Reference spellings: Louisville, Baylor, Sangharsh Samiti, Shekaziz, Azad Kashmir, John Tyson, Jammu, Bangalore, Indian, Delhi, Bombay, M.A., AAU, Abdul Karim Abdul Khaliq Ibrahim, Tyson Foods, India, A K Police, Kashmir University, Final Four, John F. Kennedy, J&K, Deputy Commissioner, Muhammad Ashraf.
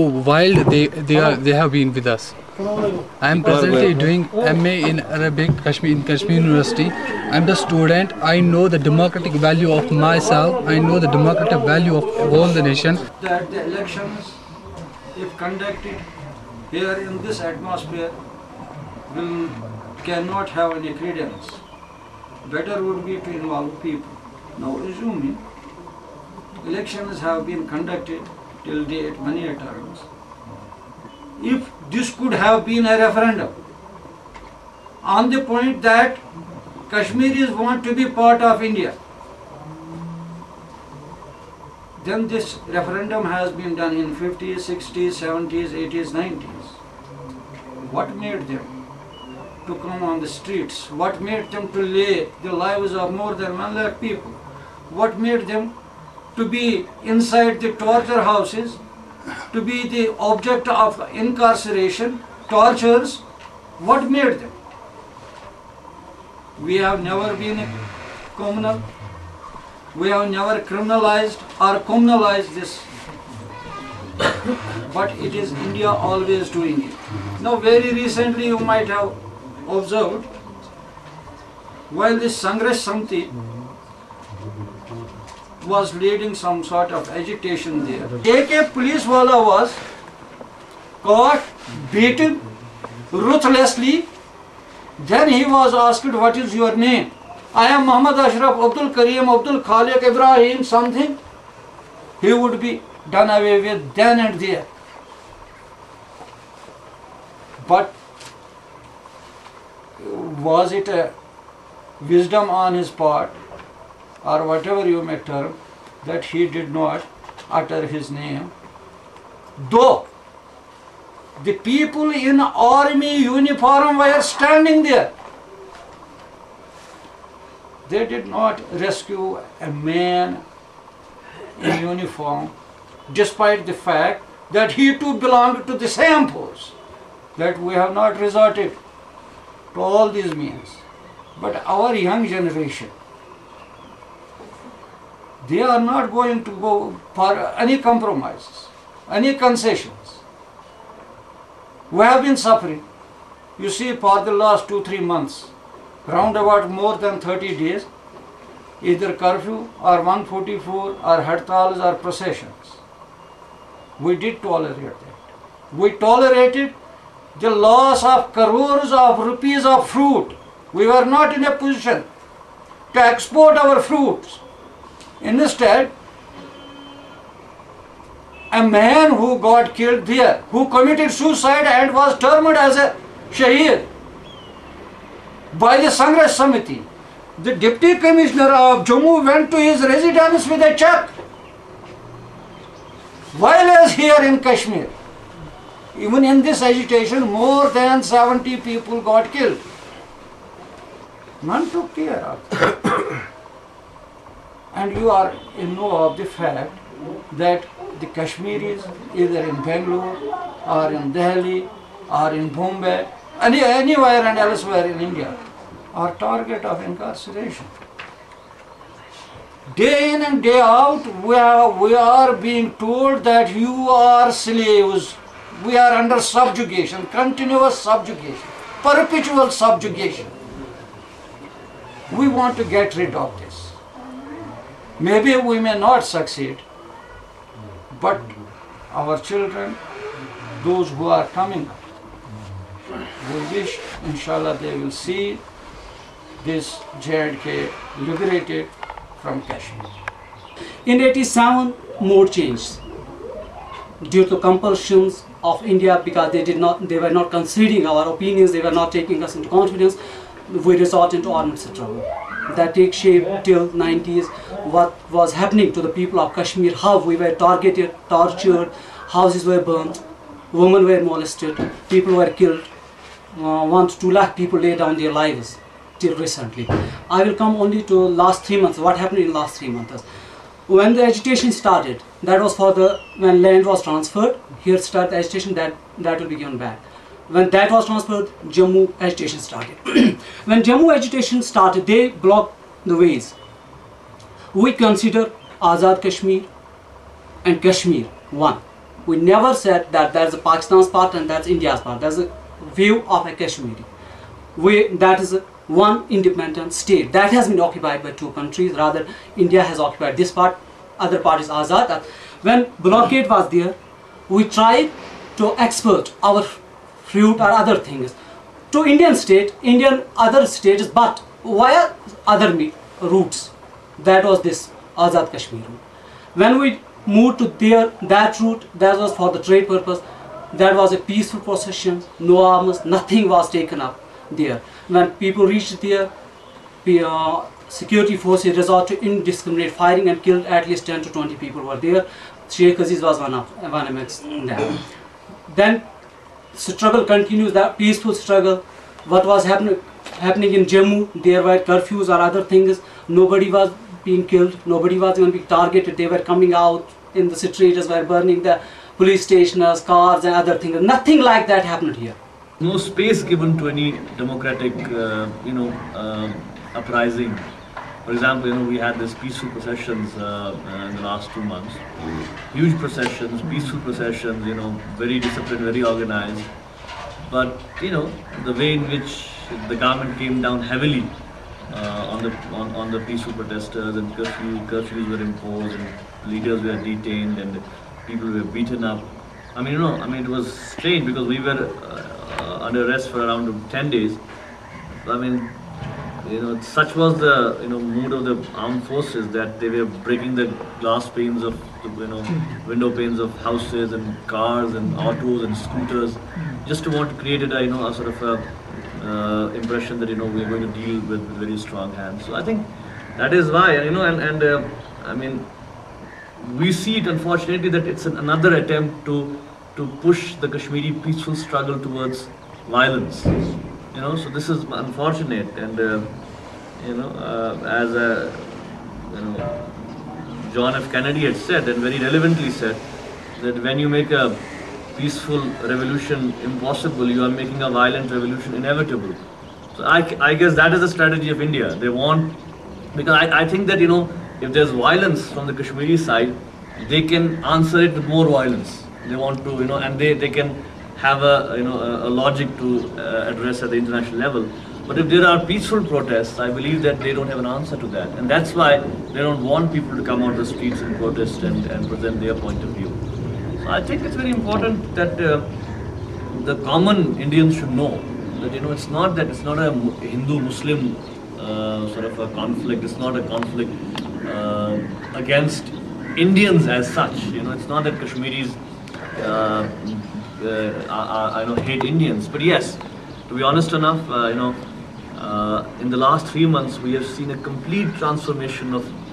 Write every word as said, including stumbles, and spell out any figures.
While they they are they have been with us. I am presently doing M A in Arabic Kashmir in Kashmir University. I am the student. I know the democratic value of myself. I know the democratic value of all the nation. That the elections, if conducted here in this atmosphere, will cannot have any credence. Better would be to involve people. Now, assuming elections have been conducted till date many times, if this could have been a referendum on the point that Kashmiris want to be part of India, then this referendum has been done in fifties, sixties, seventies, eighties, nineties. What made them to come on the streets? What made them to lay the lives of more than one lakh people? What made them to be inside the torture houses, to be the object of incarceration, tortures? What made them? We have never been communal. We have never criminalized or communalized this. But it is India always doing it. Now, very recently you might have observed, while this Sangharsh Samiti was leading some sort of agitation there, A K Police wala was caught, beaten ruthlessly. Then he was asked, "What is your name?" "I am Muhammad Ashraf, Abdul Karim Abdul Khaliq Ibrahim something." He would be done away with then and there. But was it a wisdom on his part, or whatever you may term, that he did not utter his name? Though the people in army uniform were standing there, they did not rescue a man in uniform, despite the fact that he too belonged to the same force. That we have not resorted to all these means. But our young generation, they are not going to go for any compromises, any concessions. We have been suffering. You see, for the last two, three months, round about more than thirty days, either curfew or one forty-four or hartals or processions. We did tolerate that. We tolerated the loss of crores of rupees of fruit. We were not in a position to export our fruits. Instead, a man who got killed there, who committed suicide and was termed as a shaheed by the Sangharsh Samiti, the Deputy Commissioner of Jammu went to his residence with a check. While as here in Kashmir, even in this agitation, more than seventy people got killed. None took care of it. And you are in know of the fact that the Kashmiris, either in Bangalore or in Delhi or in Bombay, any, anywhere and elsewhere in India, are target of incarceration. Day in and day out, we are, we are being told that you are slaves. We are under subjugation, continuous subjugation, perpetual subjugation. We want to get rid of this. Maybe we may not succeed, but our children, those who are coming up, we wish, inshallah, they will see this J and K liberated from Kashmir. In eighty-seven, more changed due to compulsions of India, because they did not, they were not considering our opinions, they were not taking us into confidence. We resorted to armed struggle. That takes shape till nineties. What was happening to the people of Kashmir? How we were targeted, tortured, houses were burnt, women were molested, people were killed. Uh, one to two lakh people lay down their lives till recently. I will come only to last three months. What happened in last three months? When the agitation started, that was for the when land was transferred. Here started the agitation that that will be given back. When that was transferred, Jammu agitation started. When Jammu agitation started, they blocked the ways. We consider Azad Kashmir and Kashmir one. who never said that that's Pakistan's part and that's India's part. That's a view of a Kashmiri. We, that is one independent state that has been occupied by two countries. Rather, India has occupied this part, other part is Azad. When blockade was there, we tried to export our fruit or other things to Indian state, Indian other states, but via other routes. That was this Azad Kashmir. When we moved to there, that route, that was for the trade purpose. That was a peaceful procession, no arms, nothing was taken up there. When people reached there, the uh, security forces resorted to indiscriminate firing and killed at least ten to twenty people were there. Shekaziz was one of one amongst them. Then struggle continues, that peaceful struggle. What was happen happening in Jammu, there were curfews or other things. Nobody was being killed, nobody was even being targeted. They were coming out in the streets, were burning the police stations, cars and other things. Nothing like that happened here. No space given to any democratic, uh, you know, uh, uprising. For example, you know, we had this peaceful processions uh, in the last two months. Huge processions, peaceful processions, you know, very disciplined, very organized. But, you know, the way in which the government came down heavily uh, on the on, on the peaceful protesters, and curfew, curfews were imposed, and leaders were detained, and people were beaten up. I mean, you know, I mean, it was strange because we were uh, under arrest for around ten days. I mean, you know, such was the, you know, mood of the armed forces that they were breaking the glass panes of, you know, window panes of houses and cars and autos and scooters, just to want to create a, you know, a sort of a, uh, impression that, you know, we are going to deal with, with very strong hands. So I think that is why, you know, and, and uh, I mean, we see it, unfortunately, that it's an, another attempt to to push the Kashmiri peaceful struggle towards violence. You know, so this is unfortunate, and uh, you know, uh, as a, you know, John F. Kennedy had said, and very relevantly said, that when you make a peaceful revolution impossible, you are making a violent revolution inevitable. So I, I guess that is the strategy of India. They want, because I, I think that, you know, if there's violence from the Kashmiri side, they can answer it with more violence. They want to, you know, and they, they can have a, you know, a, a logic to uh, address at the international level. But if there are peaceful protests, I believe that they don't have an answer to that. And that's why they don't want people to come out the streets and protest and, and present their point of view. So I think it's very important that uh, the common Indians should know that, you know, it's not that, it's not a Hindu-Muslim uh, sort of a conflict. It's not a conflict Uh, against Indians as such. You know, it's not that Kashmiris uh, uh, are, are, you know, hate Indians, but yes, to be honest enough, uh, you know, uh, in the last three months we have seen a complete transformation of